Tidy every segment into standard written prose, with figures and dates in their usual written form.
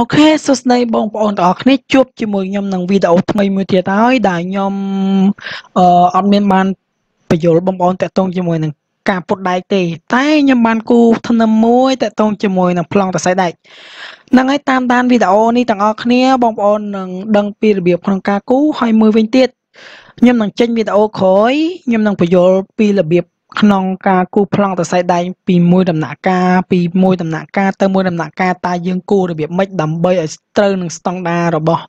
Okay, so today, bong on the chop chimoy yum nang video of my mutia tie, dium admin man payol bomb on that tongue chimoy and capot like day. Tie your man cool tonamoy that tongue chimoy and plunk the side like. Nang I tam down with the only tongue acne bomb on dung peer be upon caco, high moving tit. Yum nang change with the old coy, yum nang payol peel a bib. ក្នុងការគូប្លង់ទៅស្អីដៃពីមួយដំណាក់កាលទៅមួយដំណាក់កាលតើយើងគូរបៀបម៉េចដើម្បីឲ្យស្ទើរនឹងស្តង់ដាររបស់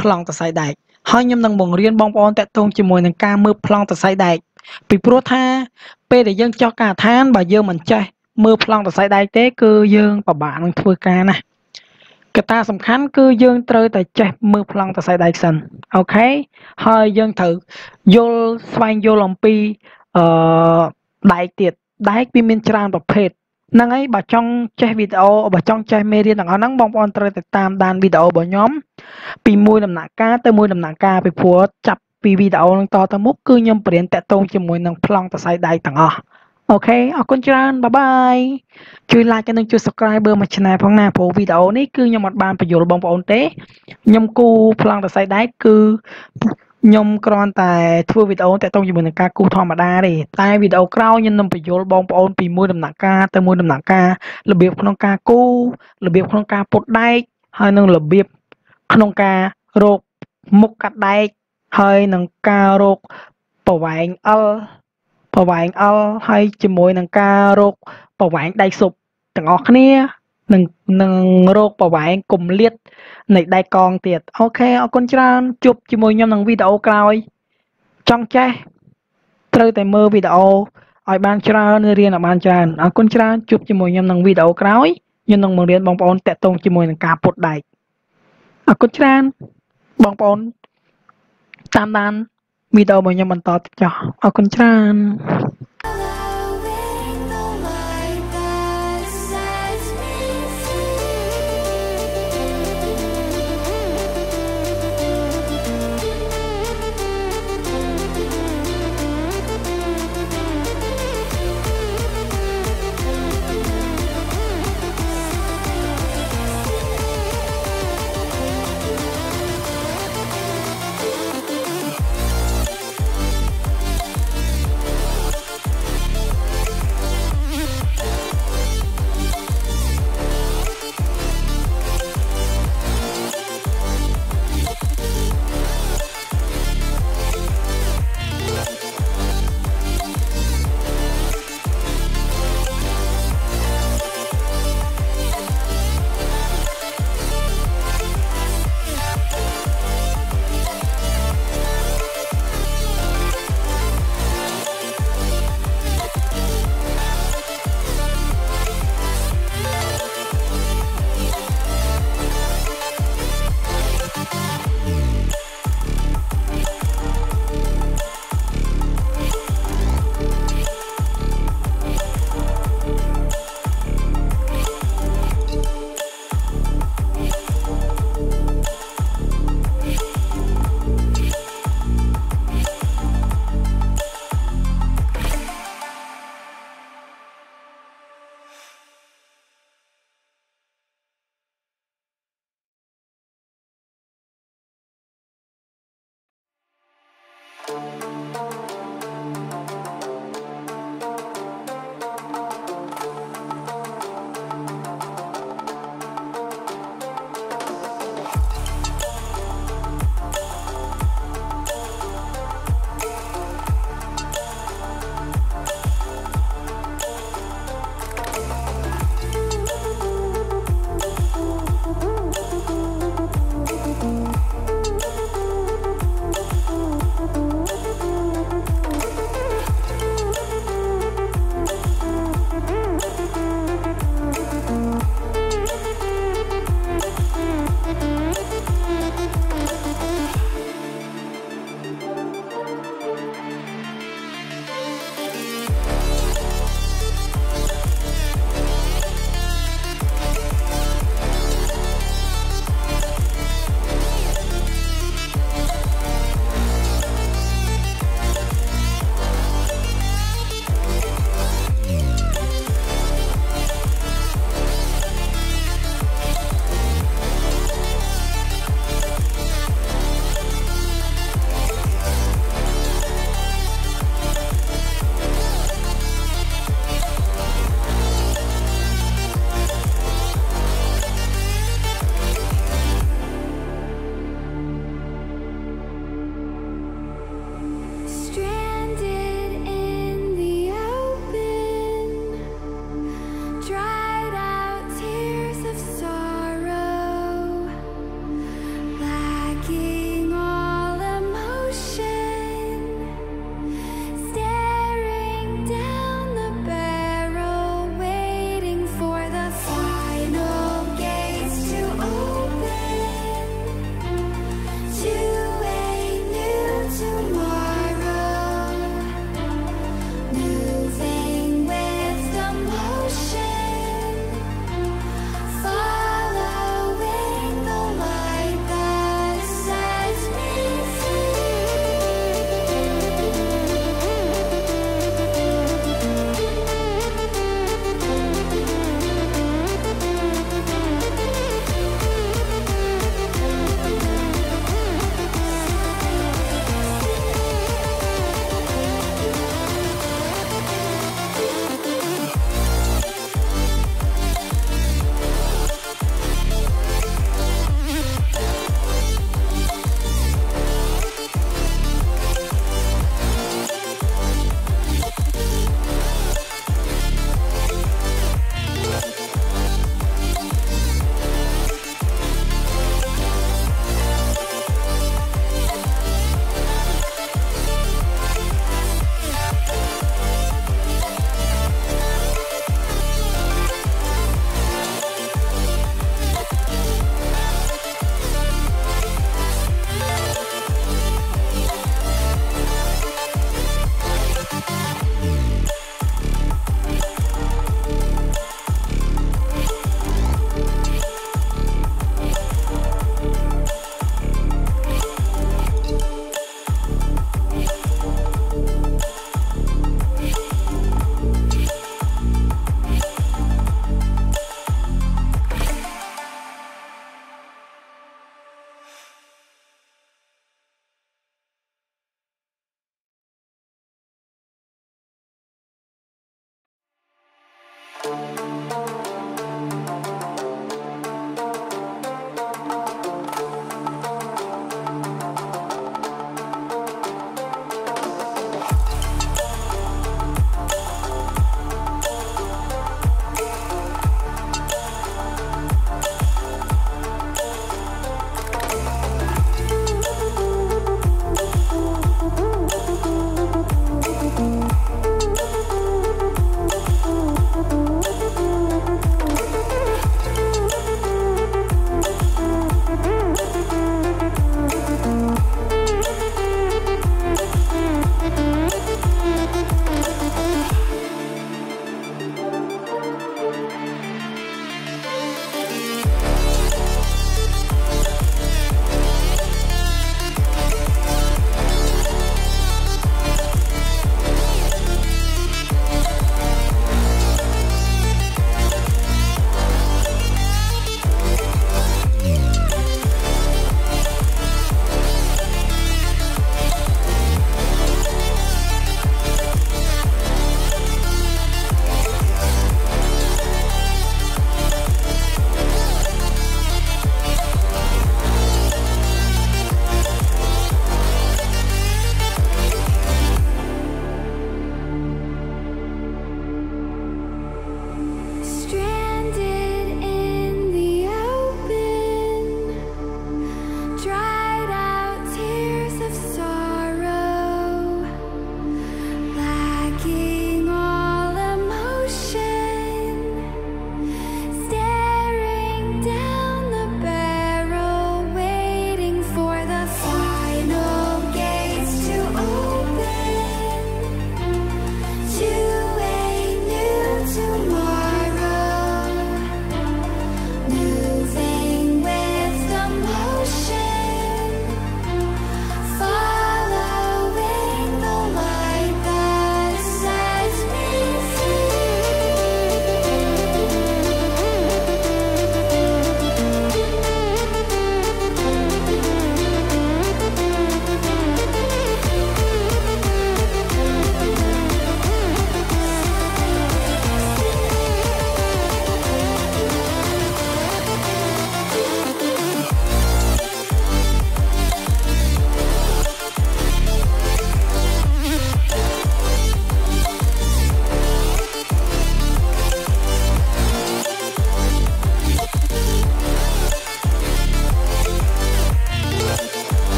ប្លង់ទៅស្អីដៃ ដៃទៀតដៃវាមានច្រើនប្រភេទហ្នឹងហើយបើចង់ចេះវីដេអូបើចង់ចេះមេរៀនទាំងអស់ហ្នឹងបងប្អូនត្រូវតែតាមដានវីដេអូរបស់ខ្ញុំពីមួយដំណាក់កាលទៅមួយដំណាក់កាលពីព្រោះចាប់ពីវីដេអូហ្នឹងតទៅមុខគឺខ្ញុំព្រានតាក់ទងជាមួយនឹងប្លង់តសៃដៃទាំងអស់អូខេអរគុណច្រើនបាយបាយជួយ ខ្ញុំនឹងគ្រាន់តែធ្វើវីដេអូតាក់ទងជាមួយនឹងការគូធម្មតាទេតែវីដេអូក្រោយខ្ញុំនឹងបញ្យល់បងប្អូនពីមួយដំណាក់កាលទៅមួយដំណាក់កាលរបៀបក្នុងការគូរបៀបក្នុងការពត់ដែកហើយនឹងរបៀបក្នុងការរកប្រវែងអលប្រវែងអលហើយជាមួយនឹងការរកប្រវែងដៃសុបទាំងអស់គ្នានឹងរោគប្រវែងកុំលាតនៃដៃកងទៀត អូខេអរគុណច្រើនជួបជាមួយខ្ញុំនឹងវីដេអូក្រោយចង់ចេះ ត្រូវតែមើលវីដេអូឲ្យបានច្រើនរៀនឲ្យបានច្រើនអរគុណច្រើនជួបជាមួយខ្ញុំនឹងវីដេអូក្រោយខ្ញុំនឹងបង្រៀនបងប្អូនតាក់ទងជាមួយនឹងការពត់ដែកអរគុणច្រើនបងប្អូនតាមដានវីដេអូរបស់ខ្ញុំបន្តទៀតចុះអរគុណច្រើន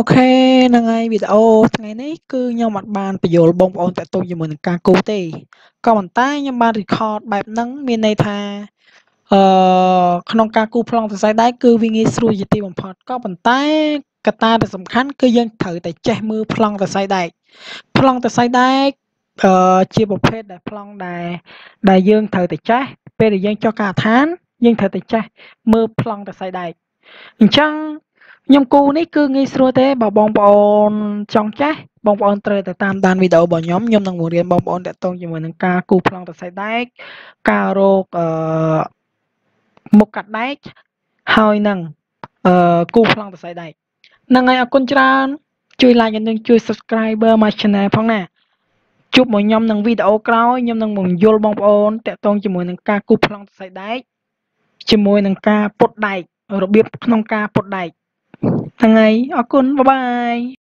Okay, nang ai video ngày nay cứ nhau mặt bàn bị dồn bông bồn tại tôi như mình càng cố tì còn tay nhau bàn record bài nắng miền này thà không càng cố phong từ đấy cứ vì nghĩ suy gì tìm một có bàn tay cả ta được sủng khán cứ dân thử tại che mưa phong từ sai đấy chia một phép đại phong đại dương thử tại che về đại dương cho cả tháng dương thử tại che mưa phong từ sai đấy chăng nhom cô này cứ nghe sôi thế bảo bong bóng trong trái bong bóng trời từ tam đàn video bảo nhóm nhom đang muốn điện bong bóng để tôn cho mình nâng ca cù phong từ sai đáy cà rô một cặt đáy hơi nâng cù phong từ sai đáy nâng ngày ở con trăn chui like nhận nâng chui subscriber mà channel phong nè chụp một nhom nâng video cao nhom nâng muốn vô bong bóng để tôn cho mình nâng ca cù phong từ sai đáy cho mình nâng ca bột đáy rồi biết nâng ca bột đáy. Thằng này, ở cun, bye bye.